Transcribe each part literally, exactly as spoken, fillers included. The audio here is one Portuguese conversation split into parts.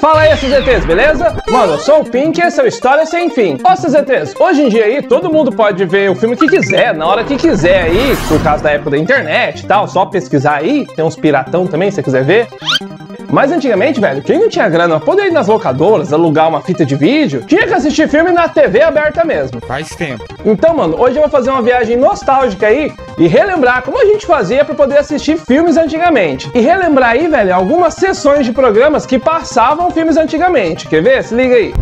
Fala aí, seus E Tês, beleza? Mano, eu sou o Pink e esse é o História Sem Fim. Ó, seus E Tês, hoje em dia aí, todo mundo pode ver o filme que quiser, na hora que quiser aí, por causa da época da internet e tal, só pesquisar aí, tem uns piratão também, se você quiser ver. Mas antigamente, velho, quem não tinha grana pra poder ir nas locadoras, alugar uma fita de vídeo, tinha que assistir filme na T V aberta mesmo. Faz tempo. Então, mano, hoje eu vou fazer uma viagem nostálgica aí e relembrar como a gente fazia pra poder assistir filmes antigamente. E relembrar aí, velho, algumas sessões de programas que passavam filmes antigamente. Quer ver? Se liga aí.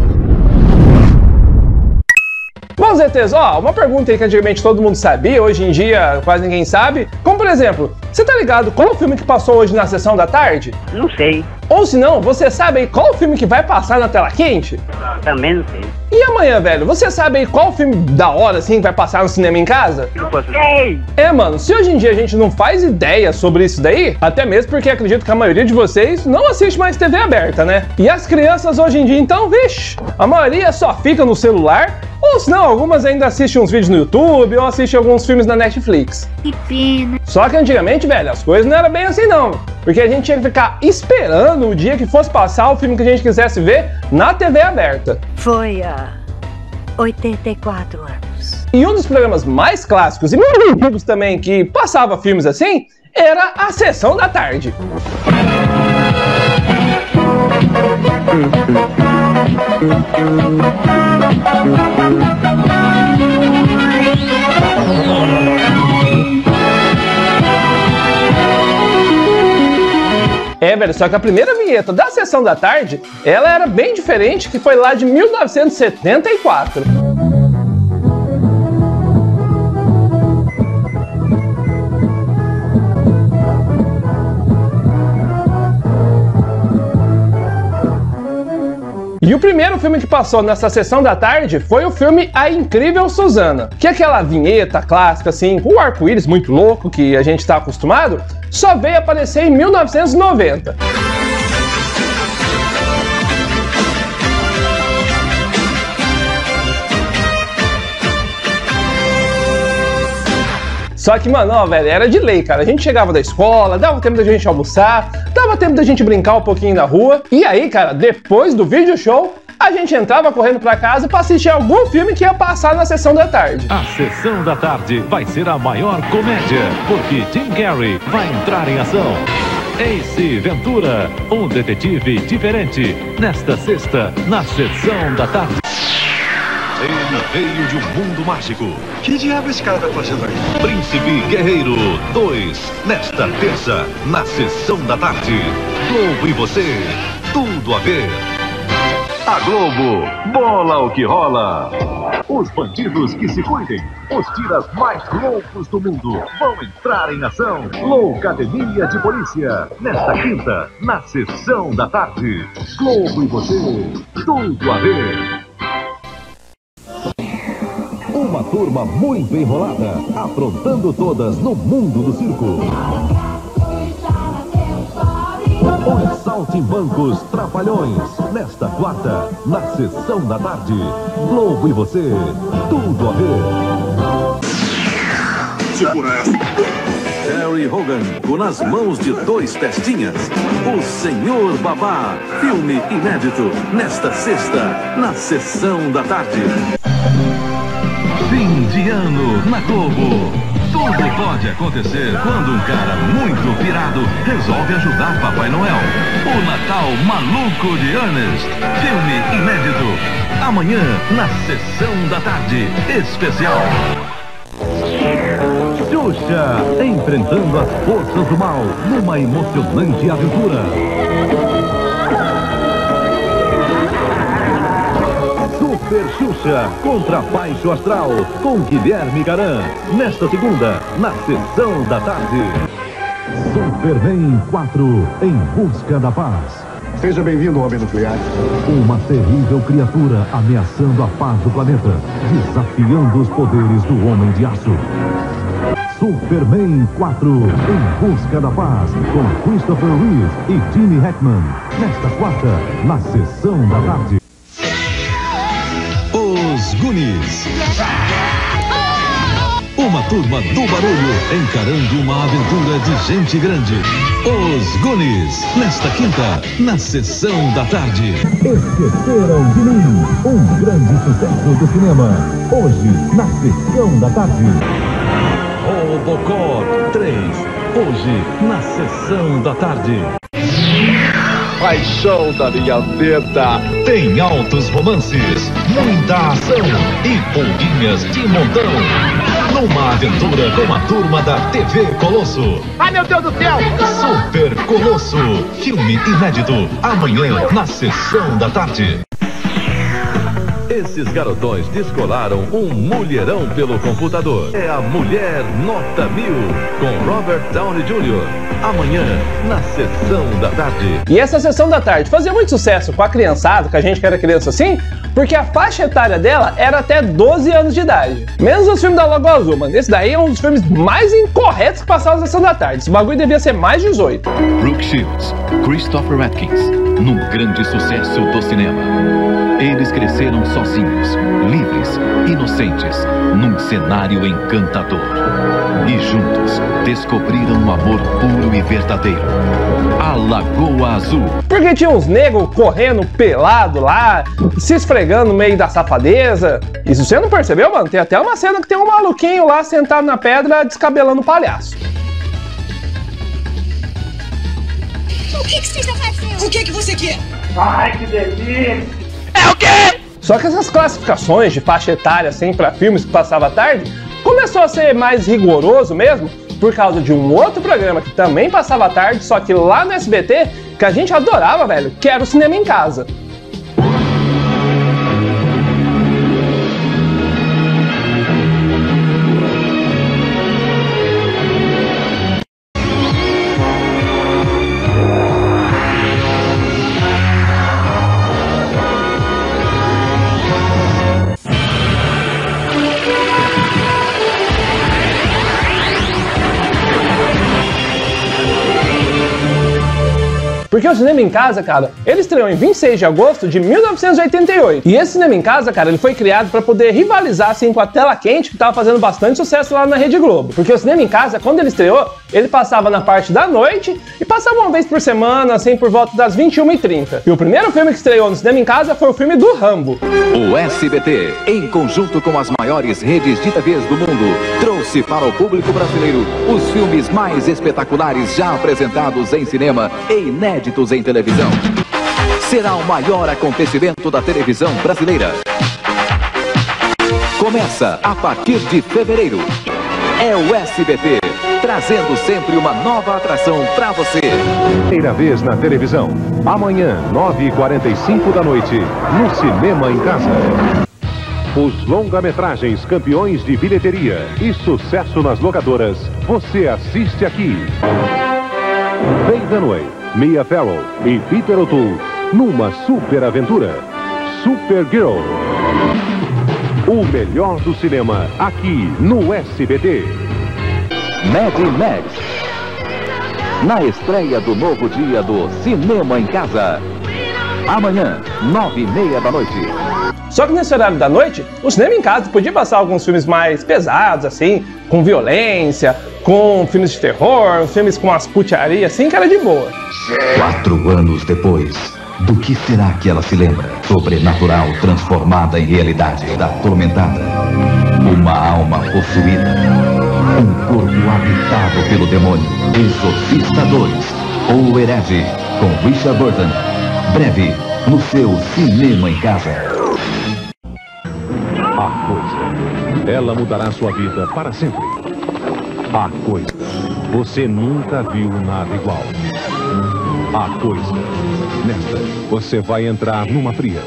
Bom, Zêtês, ó, uma pergunta aí que antigamente todo mundo sabia, hoje em dia quase ninguém sabe. Como, por exemplo, você tá ligado qual o filme que passou hoje na Sessão da Tarde? Não sei. Ou se não, você sabe aí qual o filme que vai passar na Tela Quente? Também não sei. E amanhã, velho, você sabe aí qual o filme da hora, assim, que vai passar no Cinema em Casa? Eu posso... É, mano, se hoje em dia a gente não faz ideia sobre isso daí, até mesmo porque acredito que a maioria de vocês não assiste mais T V aberta, né? E as crianças hoje em dia, então, vixe, a maioria só fica no celular, ou se não, algumas ainda assistem uns vídeos no YouTube ou assistem alguns filmes na Netflix. Que pena. Só que antigamente, velho, as coisas não eram bem assim, não. Porque a gente tinha que ficar esperando o dia que fosse passar o filme que a gente quisesse ver na T V aberta. Foi há oitenta e quatro anos. E um dos programas mais clássicos e muito antigos também que passava filmes assim era A Sessão da Tarde. É, velho, só que a primeira vinheta da Sessão da Tarde, ela era bem diferente, que foi lá de mil novecentos e setenta e quatro. E o primeiro filme que passou nessa Sessão da Tarde foi o filme A Incrível Suzana, que é aquela vinheta clássica, assim, com o arco-íris muito louco que a gente tá acostumado, só veio aparecer em mil novecentos e noventa. Só que, mano, ó, velho, era de lei, cara. A gente chegava da escola, dava tempo da gente almoçar, dava tempo da gente brincar um pouquinho na rua. E aí, cara, depois do vídeo show, a gente entrava correndo pra casa pra assistir algum filme que ia passar na Sessão da Tarde. A Sessão da Tarde vai ser a maior comédia, porque Jim Carrey vai entrar em ação. Ace Ventura, um detetive diferente, nesta sexta, na Sessão da Tarde. Ele veio de um mundo mágico. Que diabo esse cara tá fazendo aí? Príncipe Guerreiro dois, nesta terça, na Sessão da Tarde. Globo e você, tudo a ver. A Globo, bola o que rola. Os bandidos que se cuidem, os tiras mais loucos do mundo vão entrar em ação. Loucademia de Polícia, nesta quinta, na Sessão da Tarde. Globo e você, tudo a ver. Uma turma muito enrolada, aprontando todas no mundo do circo. Os Saltimbancos, Trapalhões, nesta quarta, na Sessão da Tarde. Globo e você, tudo a ver. Segura essa. Harry Hogan, com nas mãos de dois testinhas. O Senhor Babá, filme inédito, nesta sexta, na Sessão da Tarde. Fim de ano na Globo. Tudo pode acontecer quando um cara muito pirado resolve ajudar Papai Noel. O Natal Maluco de Ernest, filme inédito. Amanhã, na Sessão da Tarde, especial. Xuxa, enfrentando as forças do mal numa emocionante aventura. Super Xuxa contra Baixo Astral, com Guilherme Caran, nesta segunda, na Sessão da Tarde. Superman quatro, em busca da paz. Seja bem-vindo, homem nuclear. Uma terrível criatura ameaçando a paz do planeta, desafiando os poderes do Homem de Aço. Superman quatro, em busca da paz, com Christopher Reeves e Jimmy Hackman, nesta quarta, na Sessão da Tarde. Os Goonies. O uma turma do barulho encarando uma aventura de gente grande. Os Goonies, nesta quinta, na Sessão da Tarde. Esqueceram de mim, um grande sucesso do cinema. Hoje, na Sessão da Tarde. Robocop três, hoje, na Sessão da Tarde. Paixão da Bia Teta tem altos romances, muita ação e pulguinhas de montão. Numa aventura com a turma da T V Colosso. Ai, meu Deus do céu! Super Colosso, filme inédito, amanhã na Sessão da Tarde. Esses garotões descolaram um mulherão pelo computador. É a Mulher Nota Mil, com Robert Downey Júnior Amanhã, na Sessão da Tarde. E essa Sessão da Tarde fazia muito sucesso com a criançada, com a gente que era criança assim, porque a faixa etária dela era até doze anos de idade. Menos os filmes da Lagoa Azul, mano. Esse daí é um dos filmes mais incorretos que passavam na Sessão da Tarde. Esse bagulho devia ser mais dezoito. Brooke Shields, Christopher Reeves, num grande sucesso do cinema. Eles cresceram sozinhos, livres, inocentes, num cenário encantador. E juntos, descobriram um amor puro e verdadeiro. A Lagoa Azul. Porque tinha uns negros correndo pelado lá, se esfregando no meio da safadeza. Isso você não percebeu, mano? Tem até uma cena que tem um maluquinho lá sentado na pedra, descabelando o palhaço. O que que você está fazendo? O que que você quer? Ai, que delícia! É o quê? Só que essas classificações de faixa etária assim para filmes que passava à tarde começou a ser mais rigoroso mesmo por causa de um outro programa que também passava à tarde, só que lá no S B T, que a gente adorava, velho, que era o Cinema em Casa. Porque o Cinema em Casa, cara, ele estreou em vinte e seis de agosto de mil novecentos e oitenta e oito. E esse Cinema em Casa, cara, ele foi criado para poder rivalizar, assim, com a Tela Quente, que tava fazendo bastante sucesso lá na Rede Globo. Porque o Cinema em Casa, quando ele estreou, ele passava na parte da noite e passava uma vez por semana, assim, por volta das vinte e uma e trinta. E o primeiro filme que estreou no Cinema em Casa foi o filme do Rambo. O S B T, em conjunto com as maiores redes de T Vs do mundo, trouxe para o público brasileiro os filmes mais espetaculares já apresentados em cinema e inéditos em televisão. Será o maior acontecimento da televisão brasileira. Começa a partir de fevereiro. É o S B T, trazendo sempre uma nova atração para você. Primeira vez na televisão. Amanhã, nove e quarenta e cinco da noite, no Cinema em Casa. Os longa-metragens campeões de bilheteria e sucesso nas locadoras. Você assiste aqui. Bem da noite. Mia Farrow e Peter O'Toole numa super aventura. Supergirl. O melhor do cinema aqui no S B T. Mad Max. Na estreia do novo dia do Cinema em Casa. Amanhã, nove e meia da noite. Só que nesse horário da noite, o Cinema em Casa podia passar alguns filmes mais pesados, assim, com violência, com filmes de terror, filmes com as putiarias, assim, que era de boa. Quatro anos depois, do que será que ela se lembra? Sobrenatural transformada em realidade, da atormentada. Uma alma possuída. Um corpo habitado pelo demônio. Exorcista dois, O Herege, com Richard Burton. Breve, no seu Cinema em Casa. A Coisa. Ela mudará sua vida para sempre. A Coisa. Você nunca viu nada igual. A Coisa. Nesta, você vai entrar numa fria.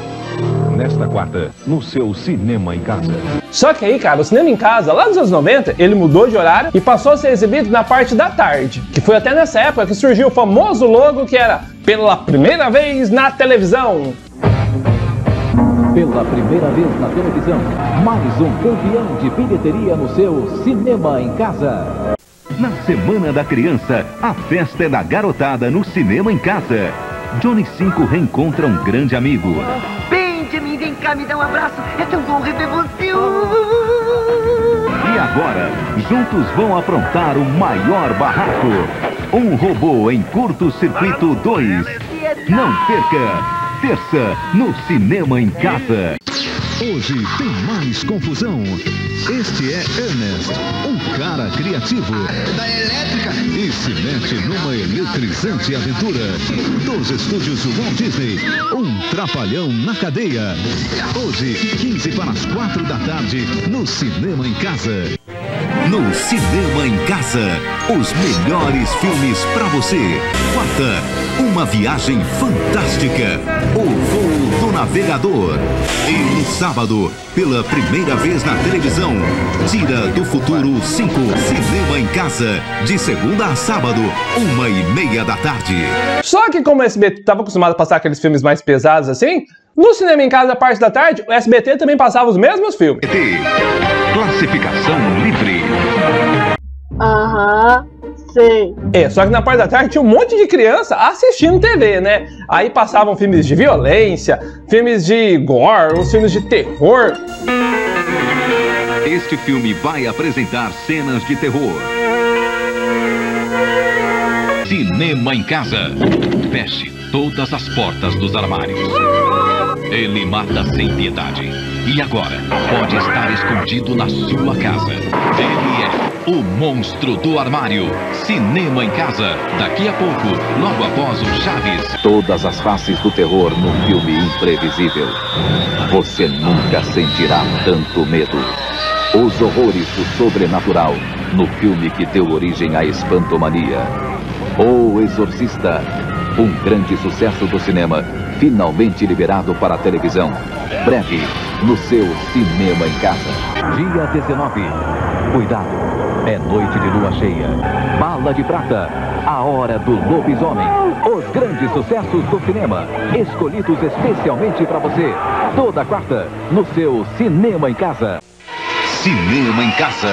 Nesta quarta, no seu Cinema em Casa. Só que aí, cara, o Cinema em Casa, lá nos anos noventa, ele mudou de horário e passou a ser exibido na parte da tarde. Que foi até nessa época que surgiu o famoso logo que era Pela Primeira Vez na Televisão. Pela primeira vez na televisão, mais um campeão de bilheteria no seu Cinema em Casa. Na Semana da Criança, a festa é da garotada no Cinema em Casa. Johnny cinco reencontra um grande amigo. Benjamin, vem cá, me dá um abraço. É tão bom rever você. E agora, juntos vão aprontar o maior barraco. Um robô em curto-circuito dois. Não perca! Terça, no Cinema em Casa. Hoje tem mais confusão. Este é Ernest, um cara criativo. Da elétrica. E se mete numa eletrizante aventura. Dos estúdios do Walt Disney, um trapalhão na cadeia. Hoje, quinze para as quatro da tarde, no Cinema em Casa. No Cinema em Casa, os melhores filmes pra você. Quarta, uma viagem fantástica. O Voo do Navegador. E no sábado, pela primeira vez na televisão, Tira do Futuro cinco. Cinema em Casa, de segunda a sábado, uma e meia da tarde. Só que como o S B T estava acostumado a passar aqueles filmes mais pesados assim, no Cinema em Casa, parte da tarde, o S B T também passava os mesmos filmes. Classificação livre. Aham, sei. É, só que na parte da tarde tinha um monte de criança assistindo T V, né? Aí passavam filmes de violência, filmes de gore, uns filmes de terror. Este filme vai apresentar cenas de terror. Cinema em Casa. Feche todas as portas dos armários. Ele mata sem piedade. E agora, pode estar escondido na sua casa. Ele é o monstro do armário. Cinema em Casa. Daqui a pouco, logo após o Chaves. Todas as faces do terror num filme imprevisível. Você nunca sentirá tanto medo. Os horrores do sobrenatural. No filme que deu origem à espantomania. O Exorcista. Um grande sucesso do cinema, finalmente liberado para a televisão. Breve, no seu Cinema em Casa. Dia dezenove. Cuidado, é noite de lua cheia. Bala de Prata, A Hora do Lobisomem. Os grandes sucessos do cinema, escolhidos especialmente para você. Toda quarta, no seu Cinema em Casa. Cinema em Casa.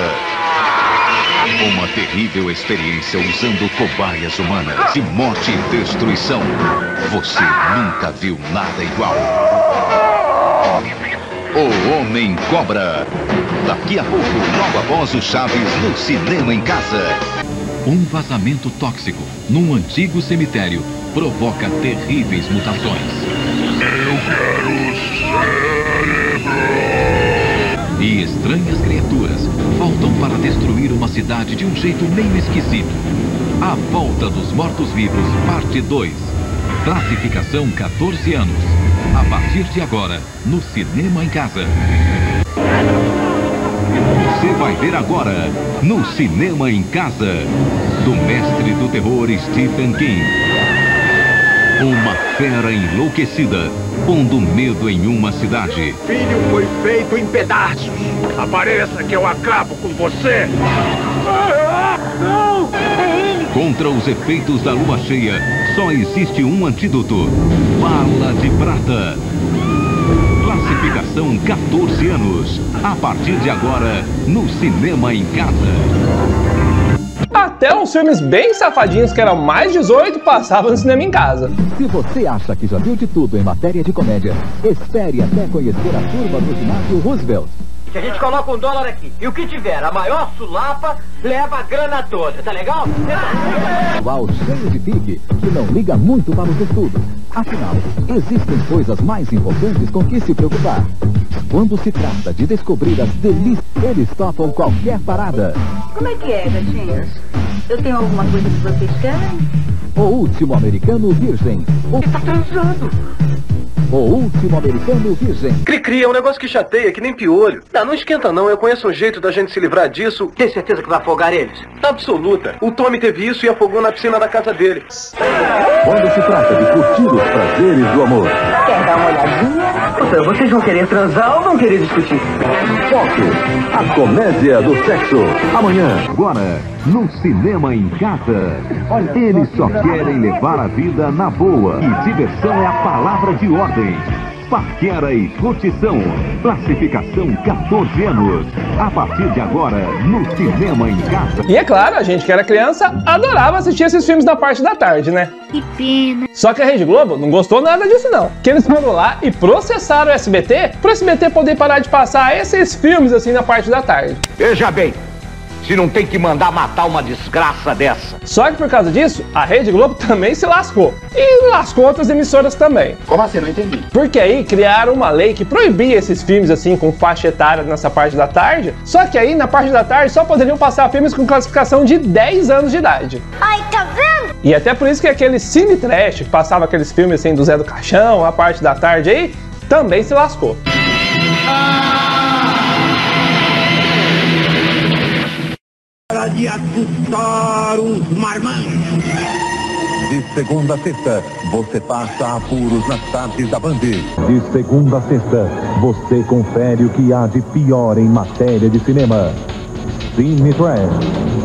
Uma terrível experiência usando cobaias humanas de morte e destruição. Você nunca viu nada igual. O Homem Cobra. Daqui a pouco, logo após o Chaves, no Cinema em Casa. Um vazamento tóxico num antigo cemitério provoca terríveis mutações. Eu quero cérebro! E estranhas criaturas voltam para destruir uma cidade de um jeito meio esquisito. A Volta dos Mortos-Vivos, parte dois. Classificação quatorze anos. A partir de agora, no Cinema em Casa. Você vai ver agora, no Cinema em Casa, do mestre do terror Stephen King. Uma fera enlouquecida, pondo medo em uma cidade. Meu filho foi feito em pedaços. Apareça que eu acabo com você. Não! Contra os efeitos da lua cheia, só existe um antídoto. Bala de Prata. Classificação quatorze anos. A partir de agora, no Cinema em Casa. Até uns filmes bem safadinhos que eram mais dezoito passavam no Cinema em Casa. Se você acha que já viu de tudo em matéria de comédia, espere até conhecer a turma do ginásio Roosevelt. Que a gente coloca um dólar aqui, e o que tiver a maior sulapa, leva a grana toda, tá legal? Uau, cheio de pique, que não liga muito para os estudos. Afinal, existem coisas mais importantes com que se preocupar. Quando se trata de descobrir as delícias, eles topam qualquer parada. Como é que é, gatinhos? Eu tenho alguma coisa que vocês querem? O Último Americano Virgem. O... Ele tá transando. O Último Americano Virgem. Cri-cri, é um negócio que chateia, que nem piolho. Não, não esquenta não, eu conheço um jeito da gente se livrar disso. Tem certeza que vai afogar eles? Absoluta. O Tommy teve isso e afogou na piscina da casa dele. Quando se trata de curtir os prazeres do amor. Quer dar uma olhadinha? Puta, vocês vão querer transar ou vão querer discutir? Foco, a comédia do sexo. Amanhã, agora, no Cinema em Casa. Olha, eles só querem levar a vida na boa. E diversão é a palavra de ordem. Paquera e curtição. Classificação quatorze anos. A partir de agora, no Cinema em Casa. E é claro, a gente que era criança adorava assistir esses filmes na parte da tarde, né? Que pena. Só que a Rede Globo não gostou nada disso não. Que eles foram lá e processaram o S B T pro S B T poder parar de passar esses filmes assim na parte da tarde. Veja bem, se não tem que mandar matar uma desgraça dessa. Só que por causa disso, a Rede Globo também se lascou. E lascou outras emissoras também. Como assim? Não entendi. Porque aí criaram uma lei que proibia esses filmes assim com faixa etária nessa parte da tarde. Só que aí na parte da tarde só poderiam passar filmes com classificação de dez anos de idade. Ai, tá vendo? E até por isso que aquele Cine Trash que passava aqueles filmes assim do Zé do Caixão, a parte da tarde aí, também se lascou. Ah! De assustar os marmanjos. De segunda a sexta, você passa apuros nas tardes da Band. De segunda a sexta, você confere o que há de pior em matéria de cinema. Cine Trash.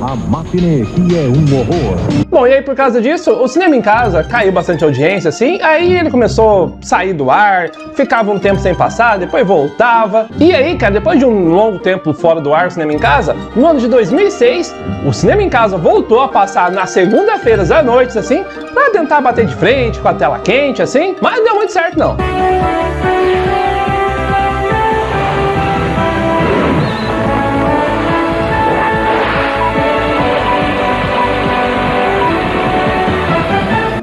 A matinê, que é um horror. Bom, e aí por causa disso, o Cinema em Casa caiu bastante audiência, assim, aí ele começou a sair do ar, ficava um tempo sem passar, depois voltava. E aí, cara, depois de um longo tempo fora do ar, o Cinema em Casa, no ano de dois mil e seis, o Cinema em Casa voltou a passar nas segunda-feiras à noite, assim, pra tentar bater de frente com a Tela Quente, assim, mas não deu muito certo, não.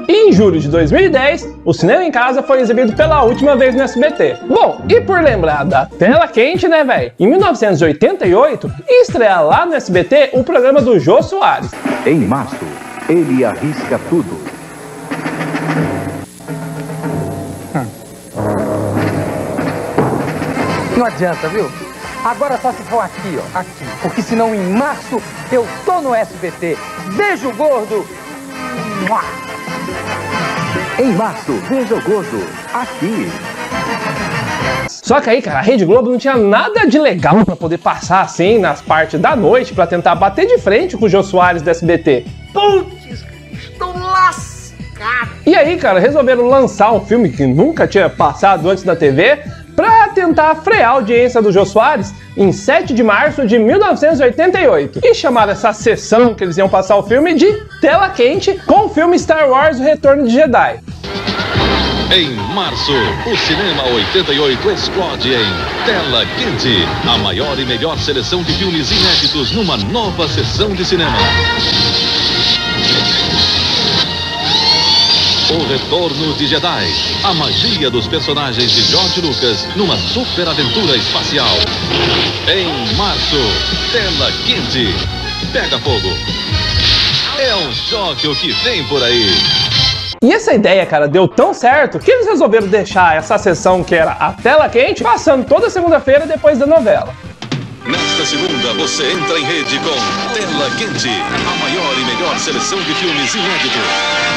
Em julho de dois mil e dez, o Cinema em Casa foi exibido pela última vez no S B T. Bom, e por lembrar da Tela Quente, né, velho? Em mil novecentos e oitenta e oito, estreia lá no S B T o programa do Jô Soares. Em março, ele arrisca tudo. Não adianta, viu? Agora só se for aqui, ó, aqui. Porque senão em março eu tô no S B T. Beijo, gordo! Em março, veja o gordo, aqui. Só que aí, cara, a Rede Globo não tinha nada de legal pra poder passar assim nas partes da noite pra tentar bater de frente com o Jô Soares do S B T. Putz, estou lascado. E aí, cara, resolveram lançar um filme que nunca tinha passado antes na T V pra tentar frear a audiência do Jô Soares em sete de março de mil novecentos e oitenta e oito. E chamaram essa sessão que eles iam passar o filme de Tela Quente com o filme Star Wars O Retorno de Jedi. Em março, o Cinema oitenta e oito explode em Tela Quente, a maior e melhor seleção de filmes inéditos numa nova sessão de cinema. O Retorno de Jedi, a magia dos personagens de George Lucas numa super aventura espacial. Em março, Tela Quente, pega fogo. É um choque o que vem por aí. E essa ideia, cara, deu tão certo que eles resolveram deixar essa sessão que era a Tela Quente passando toda segunda-feira depois da novela. Nesta segunda, você entra em rede com Tela Quente, a maior e melhor seleção de filmes inéditos.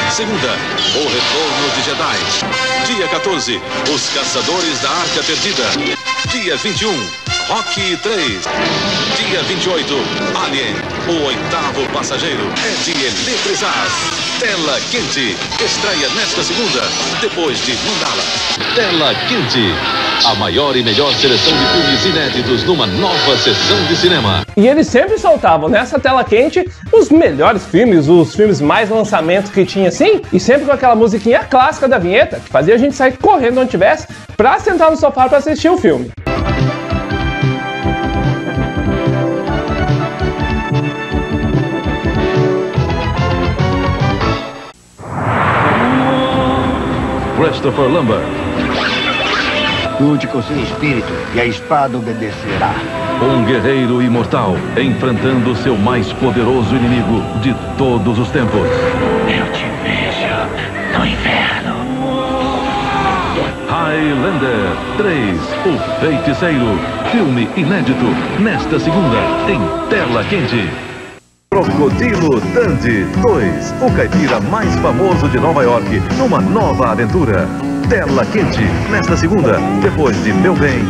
Segunda, O Retorno de Jedi. Dia quatorze, Os Caçadores da Arca Perdida. Dia vinte e um, Rocky três. Dia vinte e oito, Alien, o oitavo passageiro. É de eletrizar. Tela Quente, estreia nesta segunda, depois de Mandala. Tela Quente, a maior e melhor seleção de filmes inéditos numa nova sessão de cinema. E eles sempre soltavam nessa Tela Quente os melhores filmes, os filmes mais lançamentos que tinha assim, e sempre com aquela musiquinha clássica da vinheta, que fazia a gente sair correndo onde tivesse, pra sentar no sofá pra assistir o filme. Christopher Lambert. Lute com seu espírito e a espada obedecerá. Um guerreiro imortal enfrentando seu mais poderoso inimigo de todos os tempos. Eu te vejo no inverno. Highlander três, O Feiticeiro. Filme inédito nesta segunda em Tela Quente. Crocodilo Dundee dois, o caipira mais famoso de Nova York numa nova aventura. Tela Quente, nesta segunda, depois de Meu Bem.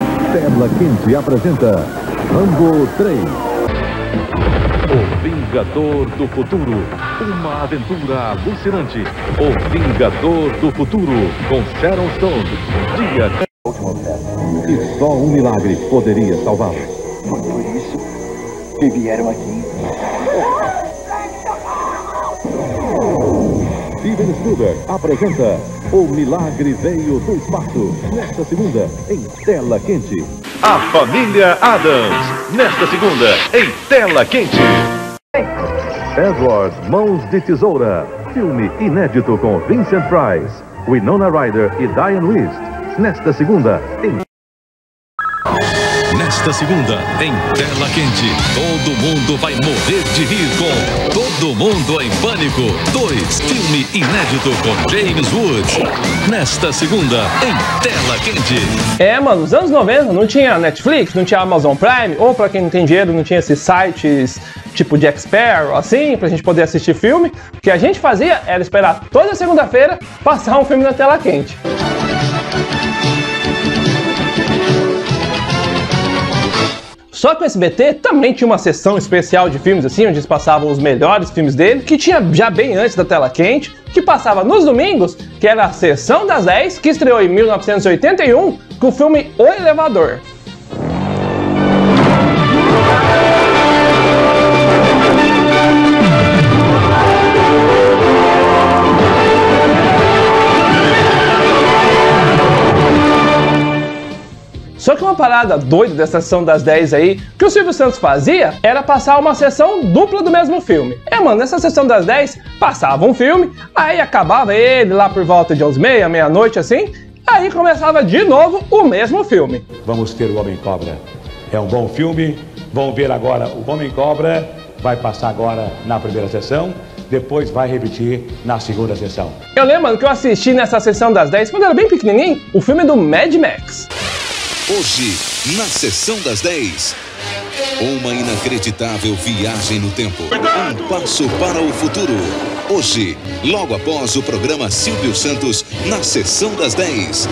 Tela Quente apresenta Rambo três. O Vingador do Futuro. Uma aventura alucinante. O Vingador do Futuro, com Sharon Stone. Dia... E só um milagre poderia salvá-lo. Foi por isso que vieram aqui. Steven Spielberg apresenta O Milagre Veio do Espaço. Nesta segunda, em Tela Quente. A Família Addams. Nesta segunda, em Tela Quente. Edward, Mãos de Tesoura. Filme inédito com Vincent Price, Winona Ryder e Diane Wiest. Nesta segunda, em... Nesta segunda, em Tela Quente, todo mundo vai morrer de rir com Todo Mundo em Pânico dois, filme inédito com James Woods. Nesta segunda, em Tela Quente. É, mano, nos anos noventa não tinha Netflix, não tinha Amazon Prime, ou pra quem não tem dinheiro, não tinha esses sites tipo Jack Sparrow, assim, pra gente poder assistir filme. O que a gente fazia era esperar toda segunda-feira passar um filme na Tela Quente. Só que o S B T também tinha uma sessão especial de filmes assim, onde eles passavam os melhores filmes dele, que tinha já bem antes da Tela Quente, que passava nos domingos, que era a Sessão das dez, que estreou em mil novecentos e oitenta e um, com o filme O Elevador. Só que uma parada doida dessa sessão das dez aí, que o Silvio Santos fazia, era passar uma sessão dupla do mesmo filme. É, mano, nessa sessão das dez, passava um filme, aí acabava ele lá por volta de onze e meia, meia-noite, assim, aí começava de novo o mesmo filme. Vamos ter O Homem Cobra. É um bom filme, vão ver agora O Homem Cobra, vai passar agora na primeira sessão. Depois vai repetir na segunda sessão. Eu lembro que eu assisti nessa sessão das dez, quando eu era bem pequenininho, o filme do Mad Max. Hoje, na Sessão das dez, uma inacreditável viagem no tempo. Cuidado! Um passo para o futuro. Hoje, logo após o programa Silvio Santos, na Sessão das dez.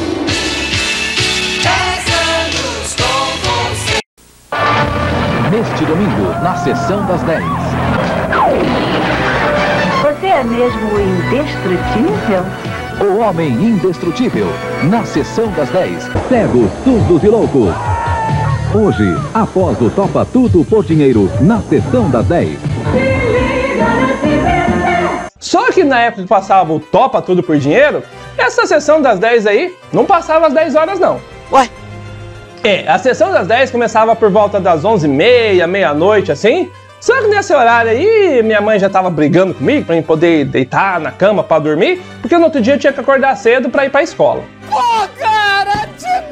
dez anos com você. Neste domingo, na Sessão das dez. Você é mesmo indestrutível? O Homem Indestrutível, na Sessão das dez. Cegos, surdos e loucos. Hoje, após o Topa Tudo por Dinheiro, na Sessão das dez. Só que na época que passava o Topa Tudo por Dinheiro, essa Sessão das dez aí não passava às dez horas não. Ué? É, a Sessão das dez começava por volta das onze e meia, meia-noite, assim. Só que nesse horário aí, minha mãe já tava brigando comigo pra eu poder deitar na cama pra dormir, porque no outro dia eu tinha que acordar cedo pra ir pra escola. Pô, cara, de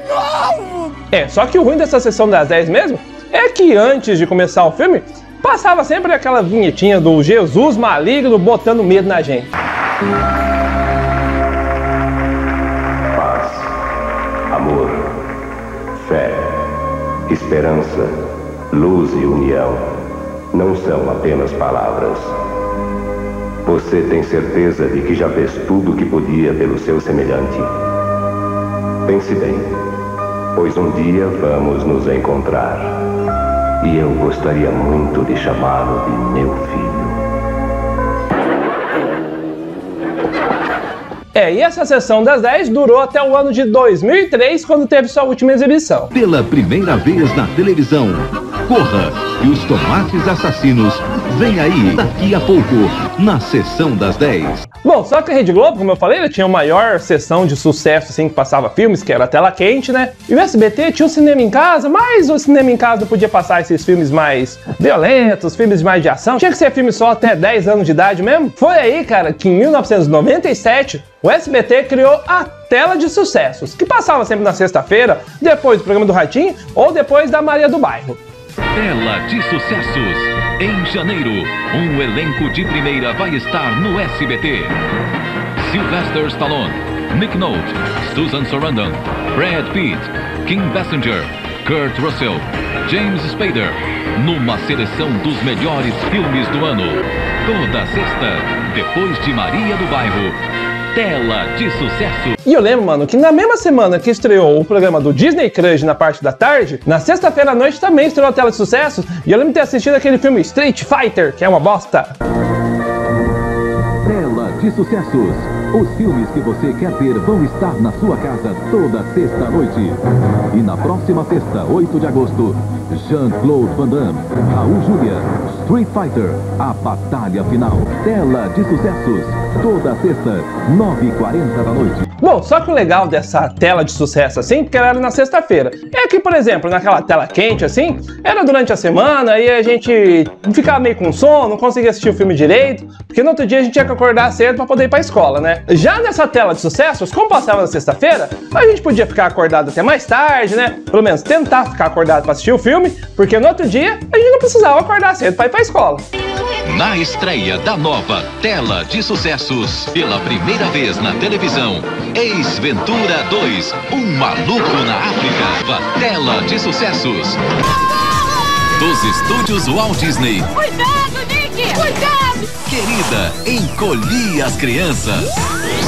novo! É, só que o ruim dessa sessão das dez mesmo é que antes de começar o filme, passava sempre aquela vinhetinha do Jesus maligno botando medo na gente. Paz, amor, fé, esperança, luz e união. Não são apenas palavras. Você tem certeza de que já fez tudo o que podia pelo seu semelhante? Pense bem, pois um dia vamos nos encontrar. E eu gostaria muito de chamá-lo de meu filho. É, e essa sessão das dez durou até o ano de dois mil e três, quando teve sua última exibição. Pela primeira vez na televisão, Corra! E os tomates assassinos, vem aí, daqui a pouco, na Sessão das dez. Bom, só que a Rede Globo, como eu falei, ela tinha a maior sessão de sucesso, assim, que passava filmes, que era a Tela Quente, né? E o S B T tinha o Cinema em Casa, mas o Cinema em Casa não podia passar esses filmes mais violentos, filmes mais de ação. Tinha que ser filme só até dez anos de idade mesmo. Foi aí, cara, que em mil novecentos e noventa e sete, o S B T criou a Tela de Sucessos, que passava sempre na sexta-feira, depois do programa do Ratinho ou depois da Maria do Bairro. Tela de Sucessos. Em janeiro, um elenco de primeira vai estar no S B T. Sylvester Stallone, Nick Nolte, Susan Sarandon, Brad Pitt, Kim Basinger, Kurt Russell, James Spader. Numa seleção dos melhores filmes do ano. Toda sexta, depois de Maria do Bairro. Tela de Sucesso. E eu lembro, mano, que na mesma semana que estreou o programa do Disney Crush na parte da tarde, na sexta-feira à noite também estreou a Tela de Sucesso, e eu lembro de ter assistido aquele filme Street Fighter, que é uma bosta. Tela de Sucessos. Os filmes que você quer ver vão estar na sua casa toda sexta-noite. E na próxima sexta, oito de agosto, Jean-Claude Van Damme, Raul Julia, Street Fighter, a batalha final. Tela de Sucessos, toda sexta, nove e quarenta da noite. Bom, só que o legal dessa tela de sucesso assim, porque ela era na sexta-feira, é que, por exemplo, naquela tela quente assim, era durante a semana e a gente ficava meio com sono, não conseguia assistir o filme direito, porque no outro dia a gente tinha que acordar cedo pra poder ir pra escola, né? Já nessa tela de sucessos, como passava na sexta-feira, a gente podia ficar acordado até mais tarde, né? Pelo menos tentar ficar acordado pra assistir o filme, porque no outro dia a gente não precisava acordar cedo pra ir pra escola. Na estreia da nova Tela de Sucessos, pela primeira vez na televisão, Ace Ventura dois, Um Maluco na África. Tela de Sucessos. Dos estúdios Walt Disney. Cuidado, Nick! Cuidado! Querida, encolhi as crianças.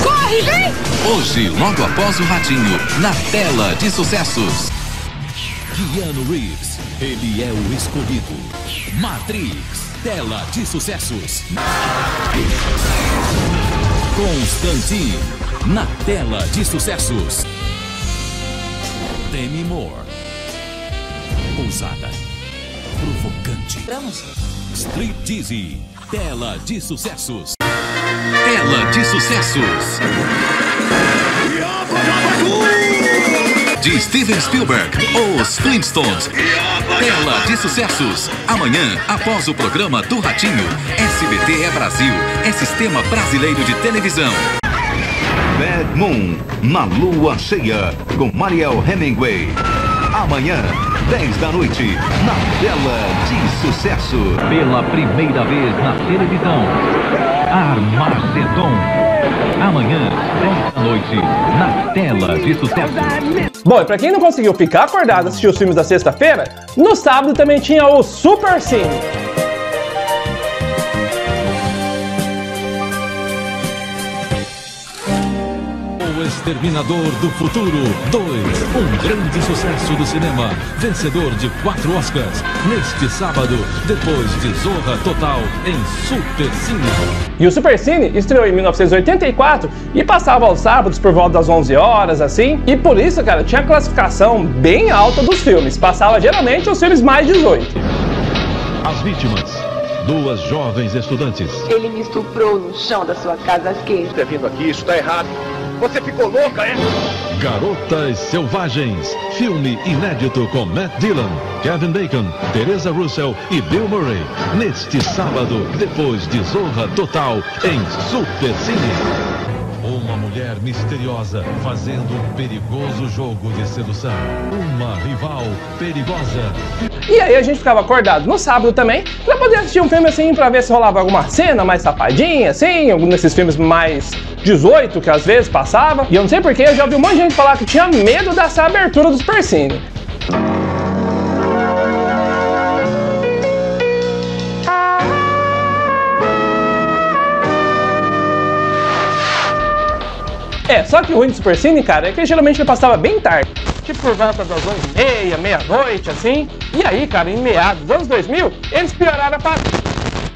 Corre, vem! Hoje, logo após o Ratinho, na Tela de Sucessos. Keanu Reeves, ele é o escolhido. Matrix, Tela de Sucessos. Constantine, na Tela de Sucessos. Demi Moore, ousada, provocante. Vamos. Street Dizzy, Tela de Sucessos. Tela de Sucessos. De Steven Spielberg, Os Flintstones. Tela de Sucessos. Amanhã, após o programa do Ratinho, S B T é Brasil, é Sistema Brasileiro de Televisão. Bad Moon, na lua cheia, com Mariel Hemingway. Amanhã, dez da noite, na Tela de Sucesso. Pela primeira vez na televisão, Armagedon. Amanhã, dez da noite, na Tela de Sucesso. Bom, e pra quem não conseguiu ficar acordado e assistir os filmes da sexta-feira, no sábado também tinha o Super Cine. O Exterminador do Futuro dois, um grande sucesso do cinema, vencedor de quatro Oscars, neste sábado, depois de Zorra Total, em Super Cine. E o Super Cine estreou em mil novecentos e oitenta e quatro e passava aos sábados por volta das onze horas, assim. E por isso, cara, tinha a classificação bem alta dos filmes. Passava geralmente os filmes mais dezoito. As vítimas. Duas jovens estudantes. Ele me estuprou no chão da sua casa esquerda. Você vindo aqui, isso tá errado. Você ficou louca, é? Garotas Selvagens. Filme inédito com Matt Dillon, Kevin Bacon, Teresa Russell e Bill Murray. Neste sábado, depois de Zorra Total, em Super Cine. Uma mulher misteriosa fazendo um perigoso jogo de sedução. Uma rival perigosa. E aí a gente ficava acordado no sábado também pra poder assistir um filme assim, pra ver se rolava alguma cena mais safadinha, assim, algum desses filmes mais dezoito que às vezes passava. E eu não sei porquê, eu já ouvi um monte de gente falar que tinha medo dessa abertura do Super Cine. É, só que o ruim do Super Cine, cara, é que geralmente ele passava bem tarde. Tipo por volta das onze e meia, meia-noite, assim. E aí, cara, em meados dos anos dois mil, eles pioraram a parada.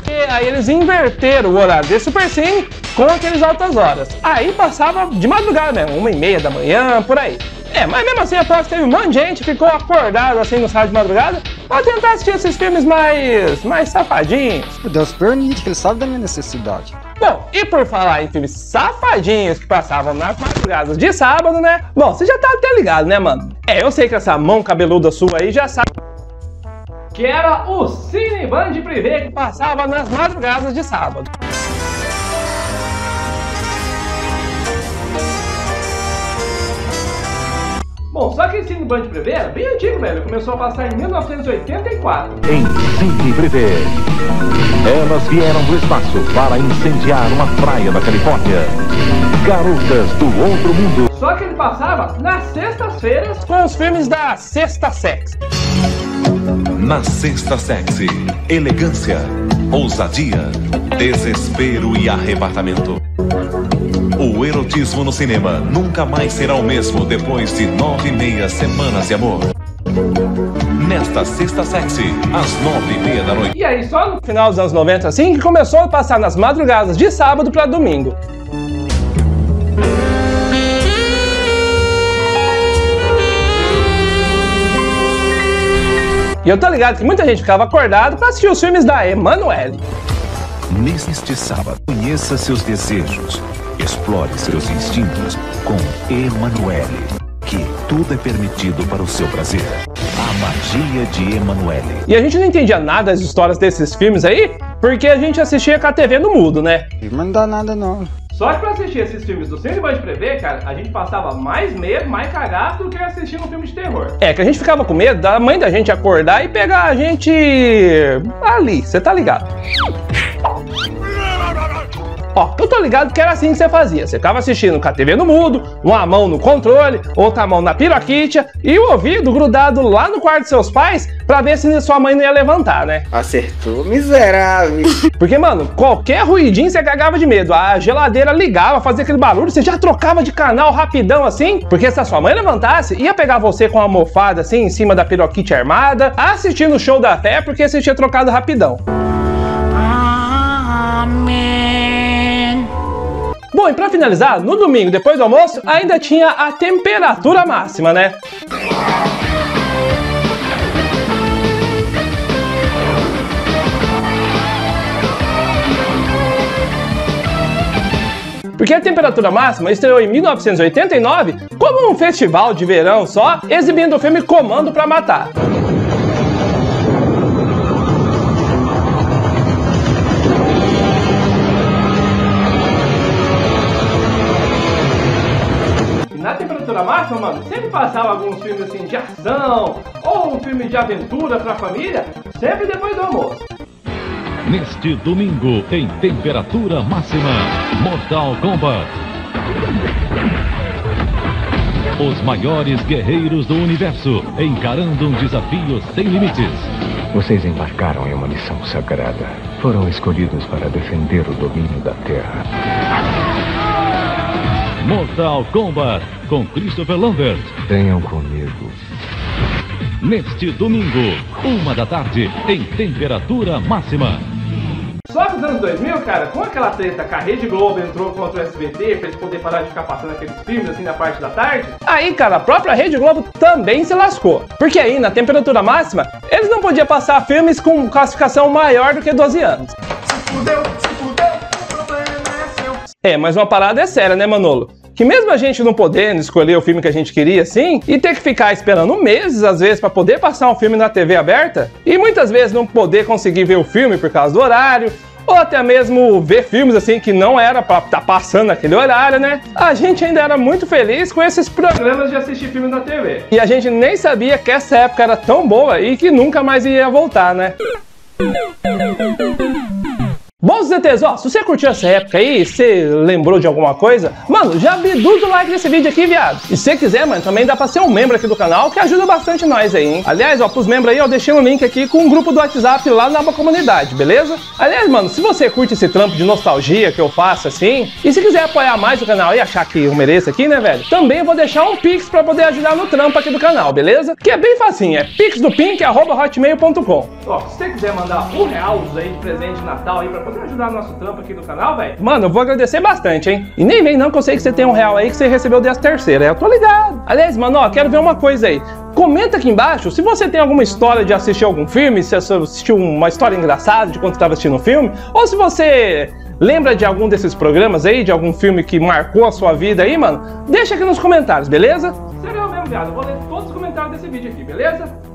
E aí eles inverteram o horário desse Super Cine com aqueles altas horas. Aí passava de madrugada mesmo, uma e meia da manhã, por aí. É, mas mesmo assim, a próxima teve um monte de gente, ficou acordado assim no sábado de madrugada pra tentar assistir esses filmes mais... mais safadinhos. Deus permite, que ele sabe da minha necessidade. Bom, e por falar em filmes safadinhos que passavam nas madrugadas de sábado, né? Bom, você já tá até ligado, né, mano? É, eu sei que essa mão cabeluda sua aí já sabe que era o Cineband Privé que passava nas madrugadas de sábado. Bom, só que esse Cineband Privé era bem antigo, velho. Começou a passar em mil novecentos e oitenta e quatro. Em Cine Privé, elas vieram do espaço para incendiar uma praia da Califórnia. Garotas do outro mundo. Só que ele passava nas sextas-feiras com os filmes da Sexta Sexy. Na Sexta Sexy, elegância, ousadia, desespero e arrebatamento. O erotismo no cinema nunca mais será o mesmo depois de nove e meia semanas de amor. Nesta sexta sexy, às nove e meia da noite. E aí, só no final dos anos noventa, assim que começou a passar nas madrugadas de sábado para domingo. E eu tô ligado que muita gente ficava acordado pra assistir os filmes da Emanuele. Neste sábado, conheça seus desejos, explore seus instintos com Emanuele, que tudo é permitido para o seu prazer. A magia de Emanuele. E a gente não entendia nada das histórias desses filmes aí, porque a gente assistia com a T V no mudo, né? Mas não dá nada não. Só que pra assistir esses filmes do Cinema de Prever, cara, a gente passava mais medo, mais cagado do que assistindo um filme de terror. É, que a gente ficava com medo da mãe da gente acordar e pegar a gente... ali, você tá ligado. Ó, eu tô ligado que era assim que você fazia. Você ficava assistindo com a T V no mudo, uma mão no controle, outra mão na piroquítia e o ouvido grudado lá no quarto de seus pais pra ver se sua mãe não ia levantar, né? Acertou, miserável. Porque, mano, qualquer ruidinho você cagava de medo. A geladeira ligava, fazia aquele barulho, você já trocava de canal rapidão assim, porque se a sua mãe levantasse, ia pegar você com uma almofada assim em cima da piroquítia armada, assistindo o show da fé, porque você tinha trocado rapidão. Bom, e pra finalizar, no domingo, depois do almoço, ainda tinha a temperatura máxima, né? Porque a temperatura máxima estreou em mil novecentos e oitenta e nove como um festival de verão só, exibindo o filme Comando pra Matar. Máxima, mano, sempre passava alguns filmes assim de ação ou um filme de aventura pra família, sempre depois do almoço. Neste domingo, em temperatura máxima, Mortal Kombat. Os maiores guerreiros do universo encarando um desafio sem limites. Vocês embarcaram em uma missão sagrada. Foram escolhidos para defender o domínio da Terra. Mortal Kombat, com Christopher Lambert. Venham comigo. Neste domingo, uma da tarde, em temperatura máxima. Só que nos anos dois mil, cara, com aquela treta que a Rede Globo entrou contra o S B T pra eles poderem parar de ficar passando aqueles filmes assim na parte da tarde. Aí, cara, a própria Rede Globo também se lascou. Porque aí, na temperatura máxima, eles não podiam passar filmes com classificação maior do que doze anos. Se fudeu, se fudeu, o problema é seu. É, mas uma parada é séria, né, Manolo? Que mesmo a gente não podendo escolher o filme que a gente queria, assim, e ter que ficar esperando meses, às vezes, para poder passar um filme na T V aberta, e muitas vezes não poder conseguir ver o filme por causa do horário, ou até mesmo ver filmes, assim, que não era para estar passando naquele horário, né? A gente ainda era muito feliz com esses programas de assistir filme na T V. E a gente nem sabia que essa época era tão boa e que nunca mais ia voltar, né? Bom, Z Ts, ó, se você curtiu essa época aí, se lembrou de alguma coisa, mano, já abduz o like nesse vídeo aqui, viado. E se você quiser, mano, também dá pra ser um membro aqui do canal, que ajuda bastante nós aí, hein. Aliás, ó, pros membros aí, eu deixei um link aqui com um grupo do WhatsApp lá na aba comunidade, beleza? Aliás, mano, se você curte esse trampo de nostalgia que eu faço assim, e se quiser apoiar mais o canal e achar que eu mereço aqui, né, velho, também vou deixar um pix pra poder ajudar no trampo aqui do canal, beleza? Que é bem facinho, é pix do pink arroba hotmail ponto com. Ó, se você quiser mandar um real aí de presente de Natal aí pra poder ajudar o nosso trampo aqui do canal, velho? Mano, eu vou agradecer bastante, hein? E nem vem não que eu sei que você tem um real aí que você recebeu dessa terceira, eu tô ligado. Aliás, mano, ó, quero ver uma coisa aí. Comenta aqui embaixo se você tem alguma história de assistir algum filme, se você assistiu uma história engraçada de quando estava assistindo um filme, ou se você lembra de algum desses programas aí, de algum filme que marcou a sua vida aí, mano? Deixa aqui nos comentários, beleza? Sério mesmo, viado, eu vou ler todos os comentários desse vídeo aqui, beleza?